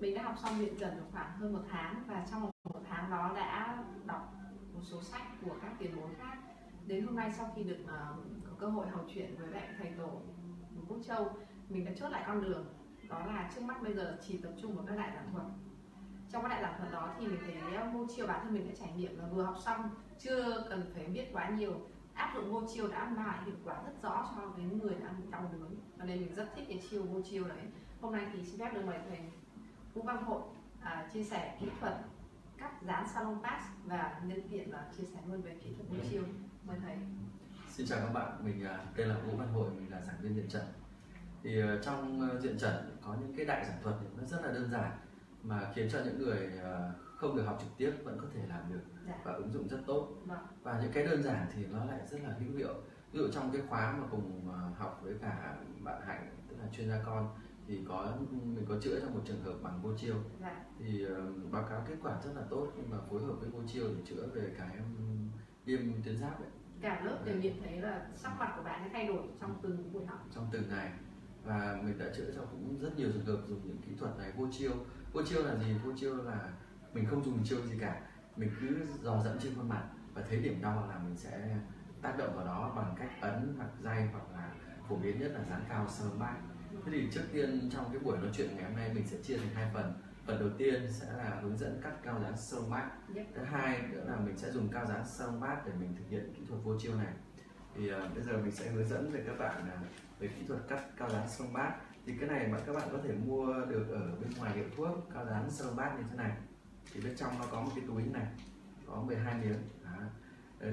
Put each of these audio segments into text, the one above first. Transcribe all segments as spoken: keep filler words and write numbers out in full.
Mình đã học xong điện dần được khoảng hơn một tháng, và trong một tháng đó đã đọc một số sách của các tiền bối khác. Đến hôm nay sau khi được uh, có cơ hội họp chuyện với lại thầy Tổ Quốc Châu, mình đã chốt lại con đường, đó là trước mắt bây giờ chỉ tập trung vào các đại giảng thuật. Trong các đại giảng thuật đó thì mình thấy mô chiêu bản thân mình đã trải nghiệm là vừa học xong chưa cần phải biết quá nhiều, áp dụng mô chiêu đã mang hiệu quả rất rõ cho cái người đã bị đau đớn, và nên mình rất thích cái chiêu mô chiêu đấy. Hôm nay thì xin phép được mời thầy Vũ Văn Hội à, chia sẻ kỹ thuật cắt dán Salonpas và nhân tiện là chia sẻ luôn về kỹ thuật mô chiêu. Mời thầy. Xin chào các bạn, mình tên là Vũ Văn Hội, mình là giảng viên điện trần. Thì trong diện trần có những cái đại giảng thuật nó rất là đơn giản mà khiến cho những người không được học trực tiếp vẫn có thể làm được, dạ, và ứng dụng rất tốt. Vâng. Và những cái đơn giản thì nó lại rất là hữu hiệu. Ví dụ trong cái khóa mà cùng học với cả bạn Hạnh, tức là chuyên gia con, thì có mình có chữa trong một trường hợp bằng mô chiêu, dạ, thì báo cáo kết quả rất là tốt, nhưng mà phối hợp với mô chiêu để chữa về cái viêm tuyến giáp ấy. Cả lớp đều nhận thấy là sắc mặt của bạn đã thay đổi trong từng buổi học, trong từng ngày. Và mình đã chữa cho cũng rất nhiều trường hợp dùng những kỹ thuật này. Vô chiêu, vô chiêu là gì? Vô chiêu là mình không dùng chiêu gì cả, mình cứ dò dẫm trên khuôn mặt và thấy điểm đau là mình sẽ tác động vào đó bằng cách ấn hoặc day, hoặc là phổ biến nhất là dán cao Salonpas. Thế thì trước tiên trong cái buổi nói chuyện ngày hôm nay mình sẽ chia thành hai phần. Phần đầu tiên sẽ là hướng dẫn cắt cao dán Salonpas, yep. Thứ hai nữa là mình sẽ dùng cao dán Salonpas để mình thực hiện kỹ thuật vô chiêu này. Thì uh, bây giờ mình sẽ hướng dẫn về các bạn uh, về kỹ thuật cắt cao dán Salonpas. Thì cái này mà các bạn có thể mua được ở bên ngoài hiệu thuốc, cao dán Salonpas như thế này. Thì bên trong nó có một cái túi này, có mười hai miếng. Đó.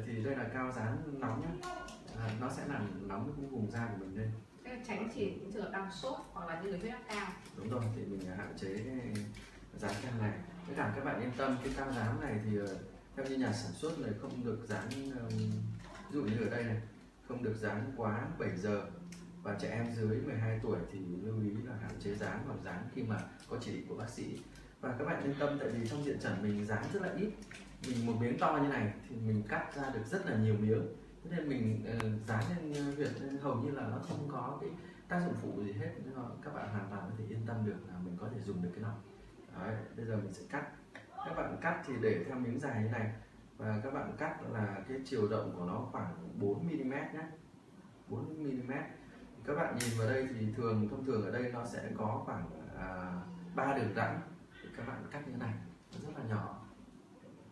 Thì đây là cao dán nóng nhé, à, nó sẽ làm nóng cái vùng da của mình lên, tránh chỉ những trường hợp đau sốt hoặc là những người huyết áp cao. Đúng rồi, thì mình hạn chế dán cao này. Tất cả các bạn yên tâm, cái cao dán này thì theo như nhà sản xuất này không được dán, ví dụ như ở đây này, không được dán quá bảy giờ, và trẻ em dưới mười hai tuổi thì lưu ý là hạn chế dán, hoặc dán khi mà có chỉ định của bác sĩ. Và các bạn yên tâm, tại vì trong diện trần mình dán rất là ít, mình một miếng to như này thì mình cắt ra được rất là nhiều miếng, thế nên mình dán lên huyệt hầu như là nó không có cái tác dụng phụ gì hết, nên các bạn hoàn toàn có thể yên tâm được là mình có thể dùng được cái nòng. Đấy, bây giờ mình sẽ cắt. Các bạn cắt thì để theo miếng dài như này, và các bạn cắt là cái chiều rộng của nó khoảng bốn mi li mét nhé, bốn mi li mét. Các bạn nhìn vào đây thì thường thông thường ở đây nó sẽ có khoảng ba à, đường rãnh, các bạn cắt như thế này, nó rất là nhỏ.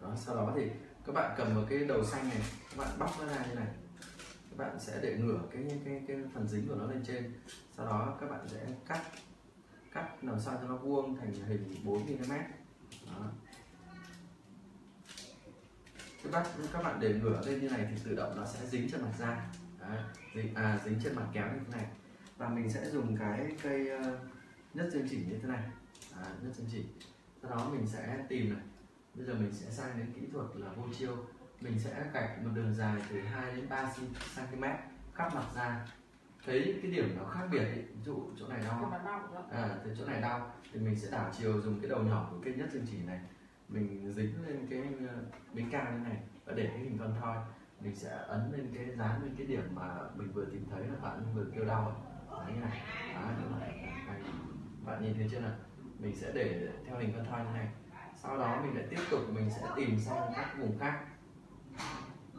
Đó, sau đó thì các bạn cầm vào cái đầu xanh này, các bạn bóc nó ra như này, các bạn sẽ để ngửa cái cái cái phần dính của nó lên trên, sau đó các bạn sẽ cắt cắt làm sao cho nó vuông thành hình bốn mi li mét. Đó. Các bạn các bạn để ngửa lên như này thì tự động nó sẽ dính trên mặt da, dính à dính trên mặt kéo như thế này. Và mình sẽ dùng cái cây nhất dương chỉ như thế này, à, nhất dương chỉ. Sau đó mình sẽ tìm này. Bây giờ mình sẽ sang đến kỹ thuật là vô chiêu. Mình sẽ gạch một đường dài từ hai đến ba xăng ti mét khắp mặt da. Thấy cái điểm nó khác biệt ấy, ví dụ chỗ này đau, à, từ chỗ này đau thì mình sẽ đảo chiều dùng cái đầu nhỏ của cây nhất dương chỉ này, mình dính lên cái bên cao như này và để cái hình con thoi. Mình sẽ ấn lên cái dán lên cái điểm mà mình vừa tìm thấy là bạn vừa kêu đau như này. Đó, bạn nhìn thấy chưa nào? Mình sẽ để theo hình con thoi như này. Sau đó mình lại tiếp tục, mình sẽ tìm sang các vùng khác.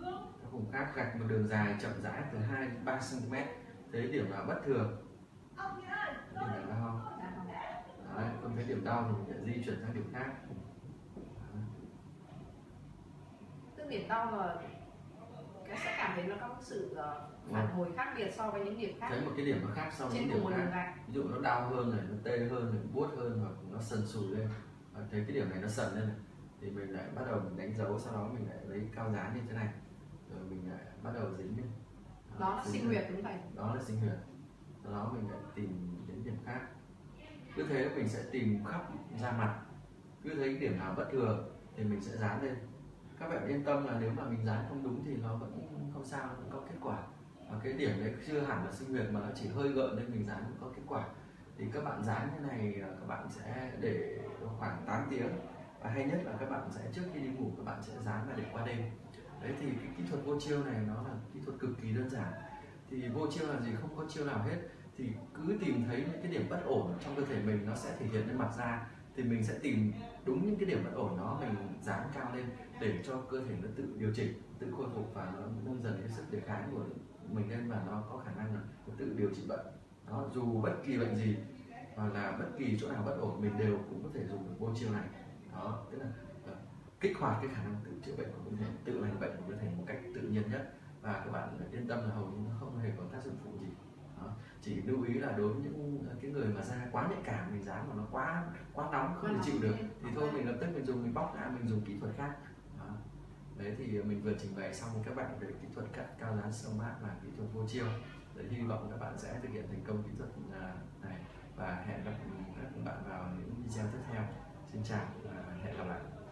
Các vùng khác gạch một đường dài chậm rãi từ hai đến ba xăng ti mét. Thấy điểm nào bất thường, điểm nào đau không? Đấy, còn thấy điểm đau thì mình sẽ di chuyển sang điểm khác. Tức điểm đau là các sẽ cảm thấy nó có một sự phản hồi khác biệt so với những điểm khác. Thấy một cái điểm nó khác so với những điểm khác. Ví dụ nó đau hơn này, nó tê hơn này, buốt hơn, hoặc nó sần sùi lên. Thấy cái điểm này nó sần lên này thì mình lại bắt đầu mình đánh dấu, sau đó mình lại lấy cao dán như thế này rồi mình lại bắt đầu dính lên. Đó, đó là sinh huyệt, đúng vậy, đó là sinh huyệt. Sau đó mình lại tìm đến điểm khác, cứ thế mình sẽ tìm khắp da mặt. Cứ thấy điểm nào bất thường thì mình sẽ dán lên. Các bạn yên tâm là nếu mà mình dán không đúng thì nó vẫn không sao, vẫn có kết quả. Và cái điểm đấy chưa hẳn là sinh huyệt mà nó chỉ hơi gợn nên mình dán cũng có kết quả. Thì các bạn dán như này các bạn sẽ để khoảng tám tiếng, và hay nhất là các bạn sẽ trước khi đi ngủ các bạn sẽ dán và để qua đêm. Đấy thì cái kỹ thuật vô chiêu này nó là kỹ thuật cực kỳ đơn giản. Thì vô chiêu là gì? Không có chiêu nào hết, thì cứ tìm thấy những cái điểm bất ổn trong cơ thể mình nó sẽ thể hiện lên mặt da. thì mình sẽ tìm đúng những cái điểm bất ổn đó, mình dán cao lên để cho cơ thể nó tự điều chỉnh, tự khôi phục và nó nâng dần cái sức đề kháng của mình lên và nó có khả năng là tự điều trị bệnh. Đó, dù bất kỳ bệnh gì hoặc là bất kỳ chỗ nào bất ổn mình đều cũng có thể dùng được bộ chiêu này. Đó, tức là uh, kích hoạt cái khả năng tự chữa bệnh của cơ thể, tự lành bệnh của cơ thể một cách tự nhiên nhất, và các bạn yên tâm là hầu như không hề có tác dụng phụ gì. Đó, chỉ lưu ý là đối với những cái người mà da quá nhạy cảm, mình dán mà nó quá quá nóng không thể chịu được thì thôi mình lập tức mình dùng mình bóc ra, mình dùng kỹ thuật khác. Đó, đấy thì mình vừa trình bày xong các bạn về kỹ thuật cắt cao dán Salonpas và kỹ thuật vô chiêu. Đấy, hy vọng các bạn sẽ thực hiện thành công kỹ thuật này và hẹn gặp các bạn vào những video tiếp theo. Xin chào và hẹn gặp lại.